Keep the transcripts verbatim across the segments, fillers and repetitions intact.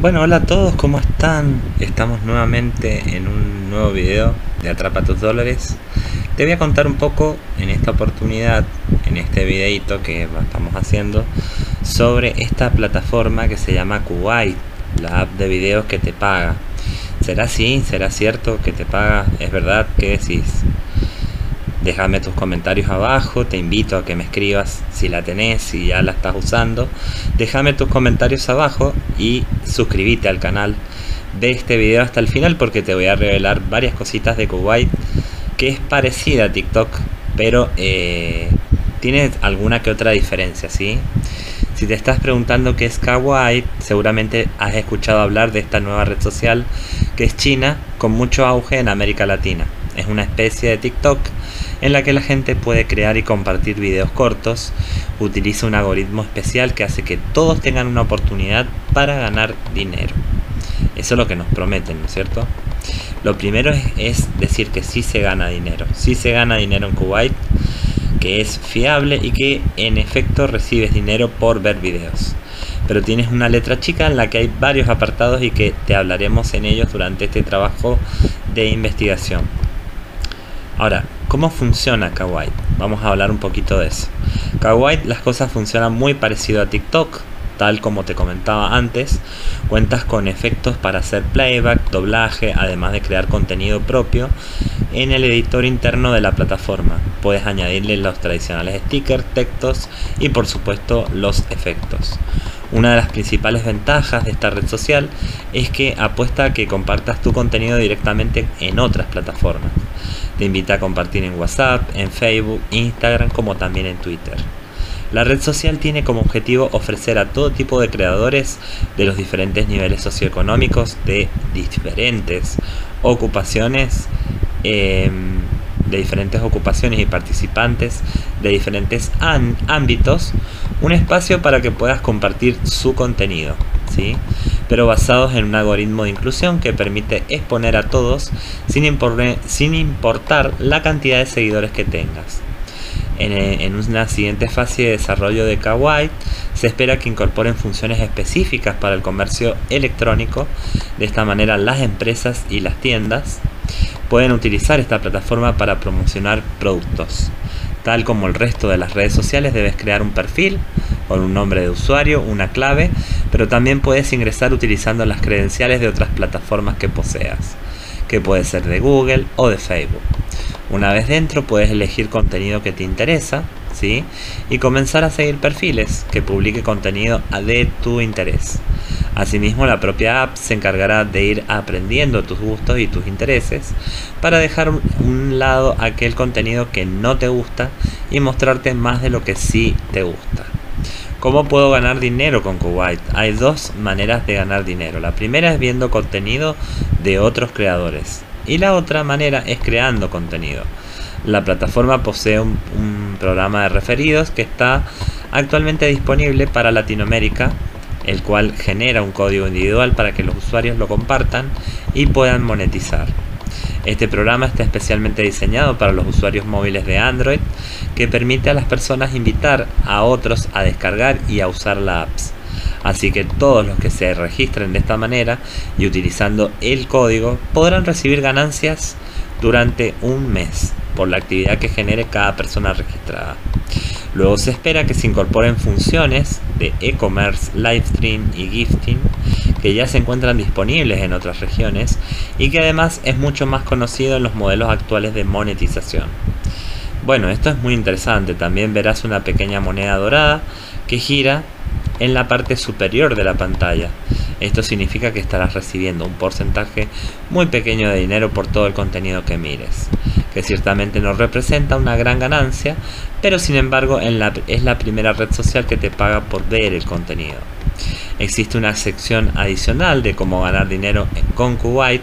Bueno, hola a todos, ¿cómo están? Estamos nuevamente en un nuevo video de Atrapa tus Dólares. Te voy a contar un poco en esta oportunidad, en este videito que estamos haciendo, sobre esta plataforma que se llama Kwai, la app de videos que te paga. ¿Será así? ¿Será cierto que te paga? ¿Es verdad? ¿Qué decís? Déjame tus comentarios abajo, te invito a que me escribas si la tenés, si ya la estás usando. Déjame tus comentarios abajo y suscríbete al canal de este video hasta el final, porque te voy a revelar varias cositas de Kwai, que es parecida a TikTok, pero eh, tiene alguna que otra diferencia, ¿sí? Si te estás preguntando qué es Kwai, seguramente has escuchado hablar de esta nueva red social que es china, con mucho auge en América Latina. Es una especie de TikTok en la que la gente puede crear y compartir videos cortos. Utiliza un algoritmo especial que hace que todos tengan una oportunidad para ganar dinero. Eso es lo que nos prometen, ¿no es cierto? Lo primero es, es decir que sí se gana dinero. Sí se gana dinero en Kwai, que es fiable y que en efecto recibes dinero por ver videos. Pero tienes una letra chica en la que hay varios apartados y que te hablaremos en ellos durante este trabajo de investigación. Ahora, ¿cómo funciona Kwai? Vamos a hablar un poquito de eso. Kwai, las cosas funcionan muy parecido a TikTok, tal como te comentaba antes. Cuentas con efectos para hacer playback, doblaje, además de crear contenido propio en el editor interno de la plataforma. Puedes añadirle los tradicionales stickers, textos y por supuesto los efectos. Una de las principales ventajas de esta red social es que apuesta a que compartas tu contenido directamente en otras plataformas. Te invita a compartir en WhatsApp, en Facebook, Instagram, como también en Twitter. La red social tiene como objetivo ofrecer a todo tipo de creadores de los diferentes niveles socioeconómicos, de diferentes ocupaciones, eh, de diferentes ocupaciones y participantes de diferentes ámbitos, un espacio para que puedas compartir su contenido, ¿sí? Pero basados en un algoritmo de inclusión que permite exponer a todos sin, impor- sin importar la cantidad de seguidores que tengas. En, en una siguiente fase de desarrollo de Kwai, se espera que incorporen funciones específicas para el comercio electrónico. De esta manera, las empresas y las tiendas pueden utilizar esta plataforma para promocionar productos. Tal como el resto de las redes sociales, debes crear un perfil con un nombre de usuario, una clave, pero también puedes ingresar utilizando las credenciales de otras plataformas que poseas, que puede ser de Google o de Facebook. Una vez dentro, puedes elegir contenido que te interesa, ¿sí? Y comenzar a seguir perfiles que publique contenido de tu interés. Asimismo, la propia app se encargará de ir aprendiendo tus gustos y tus intereses para dejar a un lado aquel contenido que no te gusta y mostrarte más de lo que sí te gusta. ¿Cómo puedo ganar dinero con Kwai? Hay dos maneras de ganar dinero. La primera es viendo contenido de otros creadores y la otra manera es creando contenido. La plataforma posee un, un programa de referidos que está actualmente disponible para Latinoamérica, el cual genera un código individual para que los usuarios lo compartan y puedan monetizar. Este programa está especialmente diseñado para los usuarios móviles de Android, que permite a las personas invitar a otros a descargar y a usar la app. Así que todos los que se registren de esta manera y utilizando el código podrán recibir ganancias durante un mes por la actividad que genere cada persona registrada. Luego se espera que se incorporen funciones de e-commerce, live stream y gifting que ya se encuentran disponibles en otras regiones y que además es mucho más conocido en los modelos actuales de monetización. Bueno, esto es muy interesante. También verás una pequeña moneda dorada que gira en la parte superior de la pantalla. Esto significa que estarás recibiendo un porcentaje muy pequeño de dinero por todo el contenido que mires, que ciertamente no representa una gran ganancia, pero sin embargo en la, es la primera red social que te paga por ver el contenido. Existe una sección adicional de cómo ganar dinero con Kwai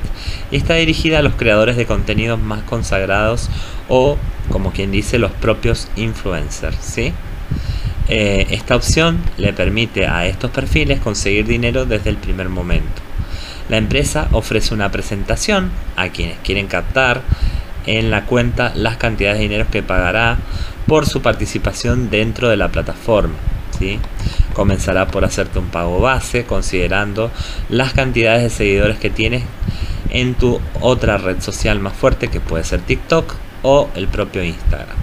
y está dirigida a los creadores de contenidos más consagrados o, como quien dice, los propios influencers, ¿sí? Eh, esta opción le permite a estos perfiles conseguir dinero desde el primer momento. La empresa ofrece una presentación a quienes quieren captar en la cuenta las cantidades de dinero que pagará por su participación dentro de la plataforma, ¿sí? Comenzará por hacerte un pago base considerando las cantidades de seguidores que tienes en tu otra red social más fuerte, que puede ser TikTok o el propio Instagram.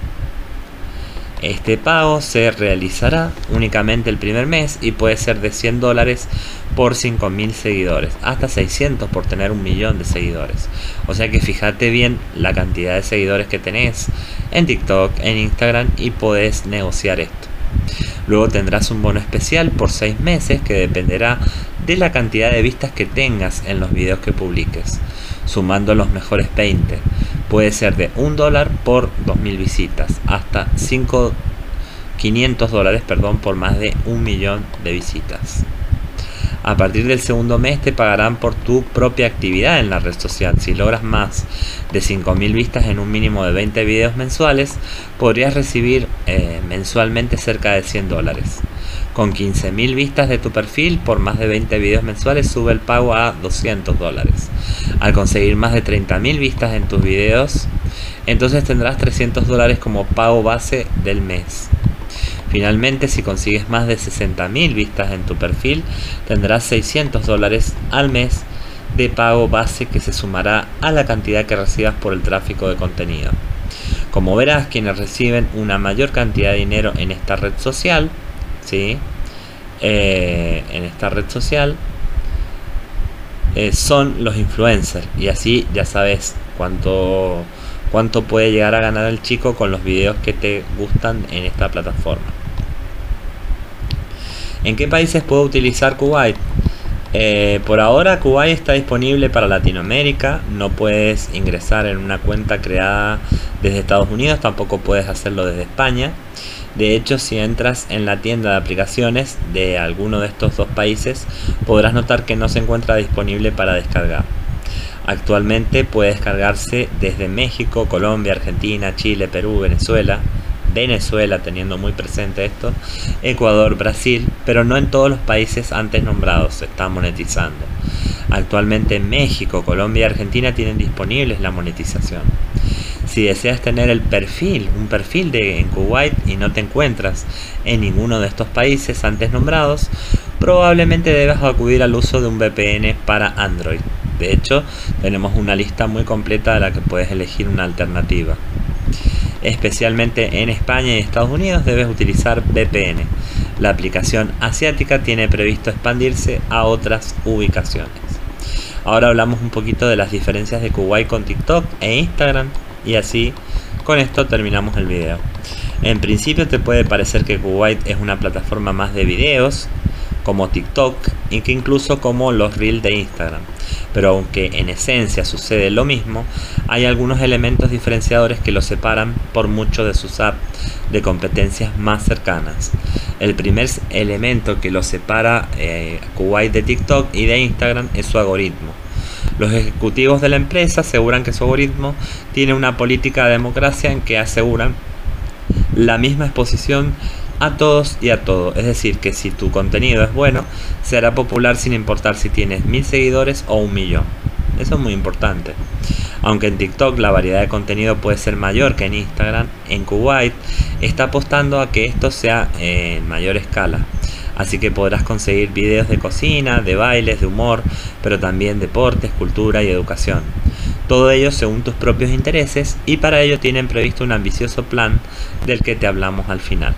Este pago se realizará únicamente el primer mes y puede ser de cien dólares por cinco mil seguidores, hasta seiscientos por tener un millón de seguidores. O sea que fíjate bien la cantidad de seguidores que tenés en TikTok, en Instagram, y podés negociar esto. Luego tendrás un bono especial por seis meses que dependerá de la cantidad de vistas que tengas en los videos que publiques, sumando los mejores veinte. Puede ser de un dólar por dos mil visitas hasta quinientos dólares perdón, por más de un millón de visitas. A partir del segundo mes te pagarán por tu propia actividad en la red social. Si logras más de cinco mil vistas en un mínimo de veinte videos mensuales, podrías recibir eh, mensualmente cerca de cien dólares. Con quince mil vistas de tu perfil por más de veinte videos mensuales, sube el pago a doscientos dólares. Al conseguir más de treinta mil vistas en tus videos, entonces tendrás trescientos dólares como pago base del mes. Finalmente, si consigues más de sesenta mil vistas en tu perfil, tendrás seiscientos dólares al mes de pago base que se sumará a la cantidad que recibas por el tráfico de contenido. Como verás, quienes reciben una mayor cantidad de dinero en esta red social, ¿sí? eh, en esta red social eh, son los influencers, y así ya sabes cuánto, cuánto puede llegar a ganar el chico con los videos que te gustan en esta plataforma. ¿En qué países puedo utilizar Kwai? Eh, por ahora Kwai está disponible para Latinoamérica. No puedes ingresar en una cuenta creada desde Estados Unidos, tampoco puedes hacerlo desde España. De hecho, si entras en la tienda de aplicaciones de alguno de estos dos países, podrás notar que no se encuentra disponible para descargar. Actualmente puede descargarse desde México, Colombia, Argentina, Chile, Perú, Venezuela, Venezuela teniendo muy presente esto, Ecuador, Brasil, pero no en todos los países antes nombrados se está monetizando. Actualmente México, Colombia y Argentina tienen disponibles la monetización. Si deseas tener el perfil, un perfil de, en Kuwait y no te encuentras en ninguno de estos países antes nombrados, probablemente debas acudir al uso de un V P N para Android. De hecho, tenemos una lista muy completa de la que puedes elegir una alternativa. Especialmente en España y Estados Unidos debes utilizar V P N. La aplicación asiática tiene previsto expandirse a otras ubicaciones. Ahora hablamos un poquito de las diferencias de Kwai con TikTok e Instagram, y así con esto terminamos el video. En principio te puede parecer que Kwai es una plataforma más de videos, como TikTok, y que incluso como los Reels de Instagram, pero aunque en esencia sucede lo mismo, hay algunos elementos diferenciadores que los separan por mucho de sus apps de competencias más cercanas. El primer elemento que los separa eh, Kwai de TikTok y de Instagram es su algoritmo. Los ejecutivos de la empresa aseguran que su algoritmo tiene una política de democracia en que aseguran la misma exposición a todos y a todo. Es decir, que si tu contenido es bueno, será popular sin importar si tienes mil seguidores o un millón. Eso es muy importante. Aunque en TikTok la variedad de contenido puede ser mayor que en Instagram, en Kwai está apostando a que esto sea eh, en mayor escala. Así que podrás conseguir videos de cocina, de bailes, de humor, pero también deportes, cultura y educación. Todo ello según tus propios intereses, y para ello tienen previsto un ambicioso plan del que te hablamos al final.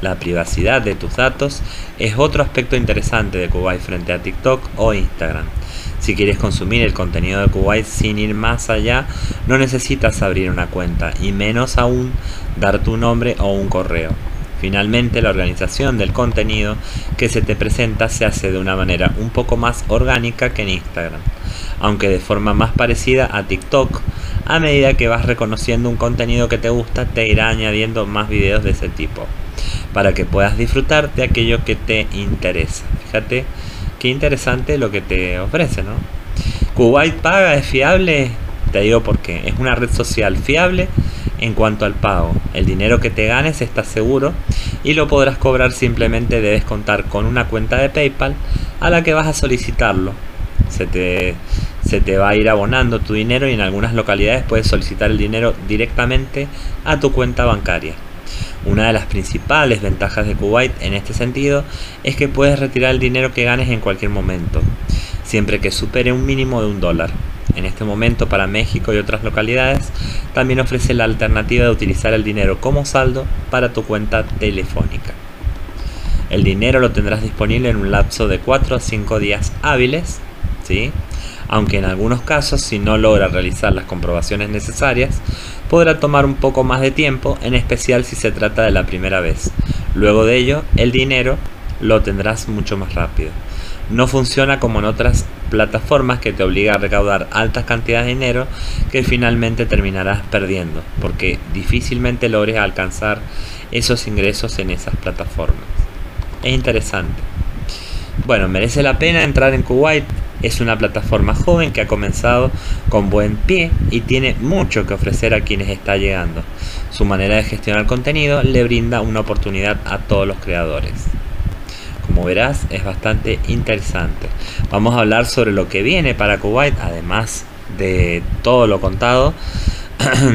La privacidad de tus datos es otro aspecto interesante de Kwai frente a TikTok o Instagram. Si quieres consumir el contenido de Kwai sin ir más allá, no necesitas abrir una cuenta, y menos aún dar tu nombre o un correo. Finalmente, la organización del contenido que se te presenta se hace de una manera un poco más orgánica que en Instagram, aunque de forma más parecida a TikTok. A medida que vas reconociendo un contenido que te gusta, te irá añadiendo más videos de ese tipo, para que puedas disfrutar de aquello que te interesa. Fíjate qué interesante lo que te ofrece, ¿no? Kwai paga, es fiable. Te digo por qué. Es una red social fiable en cuanto al pago. El dinero que te ganes está seguro y lo podrás cobrar. Simplemente debes contar con una cuenta de PayPal a la que vas a solicitarlo. Se te, se te va a ir abonando tu dinero, y en algunas localidades puedes solicitar el dinero directamente a tu cuenta bancaria. Una de las principales ventajas de Kuwait en este sentido es que puedes retirar el dinero que ganes en cualquier momento, siempre que supere un mínimo de un dólar. En este momento, para México y otras localidades, también ofrece la alternativa de utilizar el dinero como saldo para tu cuenta telefónica. El dinero lo tendrás disponible en un lapso de cuatro a cinco días hábiles, ¿sí? Aunque en algunos casos, si no logra realizar las comprobaciones necesarias, podrá tomar un poco más de tiempo, en especial si se trata de la primera vez. Luego de ello, el dinero lo tendrás mucho más rápido. No funciona como en otras plataformas que te obliga a recaudar altas cantidades de dinero que finalmente terminarás perdiendo, porque difícilmente logres alcanzar esos ingresos en esas plataformas. Es interesante. Bueno, merece la pena entrar en Kuwait. Es una plataforma joven que ha comenzado con buen pie y tiene mucho que ofrecer a quienes está llegando. Su manera de gestionar contenido le brinda una oportunidad a todos los creadores. Como verás, es bastante interesante. Vamos a hablar sobre lo que viene para Kuwait, además de todo lo contado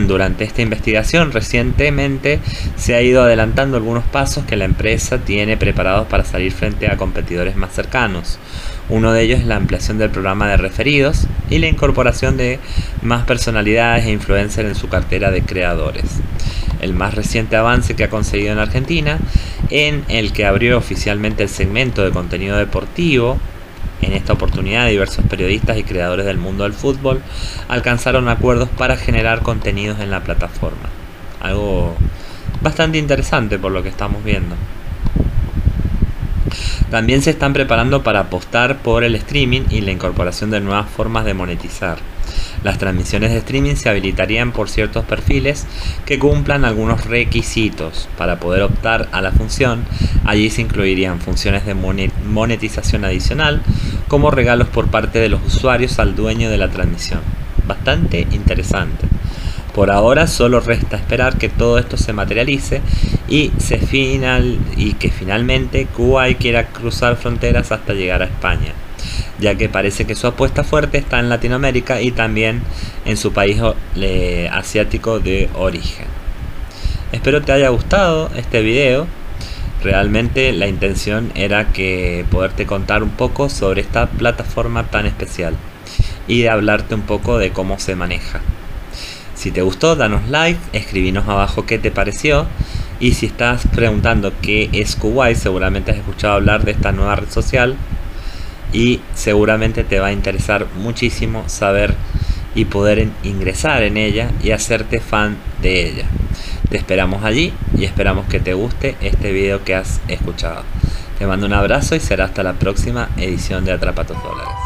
durante esta investigación. Recientemente se ha ido adelantando algunos pasos que la empresa tiene preparados para salir frente a competidores más cercanos. Uno de ellos es la ampliación del programa de referidos y la incorporación de más personalidades e influencers en su cartera de creadores. El más reciente avance que ha conseguido en Argentina, en el que abrió oficialmente el segmento de contenido deportivo. En esta oportunidad, diversos periodistas y creadores del mundo del fútbol alcanzaron acuerdos para generar contenidos en la plataforma. Algo bastante interesante por lo que estamos viendo. También se están preparando para apostar por el streaming y la incorporación de nuevas formas de monetizar. Las transmisiones de streaming se habilitarían por ciertos perfiles que cumplan algunos requisitos para poder optar a la función. Allí se incluirían funciones de monetización adicional como regalos por parte de los usuarios al dueño de la transmisión. Bastante interesante. Por ahora solo resta esperar que todo esto se materialice y, se final, y que finalmente Kuwait quiera cruzar fronteras hasta llegar a España, ya que parece que su apuesta fuerte está en Latinoamérica y también en su país eh, asiático de origen. Espero te haya gustado este video. Realmente la intención era que poderte contar un poco sobre esta plataforma tan especial y de hablarte un poco de cómo se maneja. Si te gustó, danos like, escribinos abajo qué te pareció. Y si estás preguntando qué es Kuwait, seguramente has escuchado hablar de esta nueva red social y seguramente te va a interesar muchísimo saber y poder ingresar en ella y hacerte fan de ella. Te esperamos allí y esperamos que te guste este video que has escuchado. Te mando un abrazo y será hasta la próxima edición de Atrapa tus Dólares.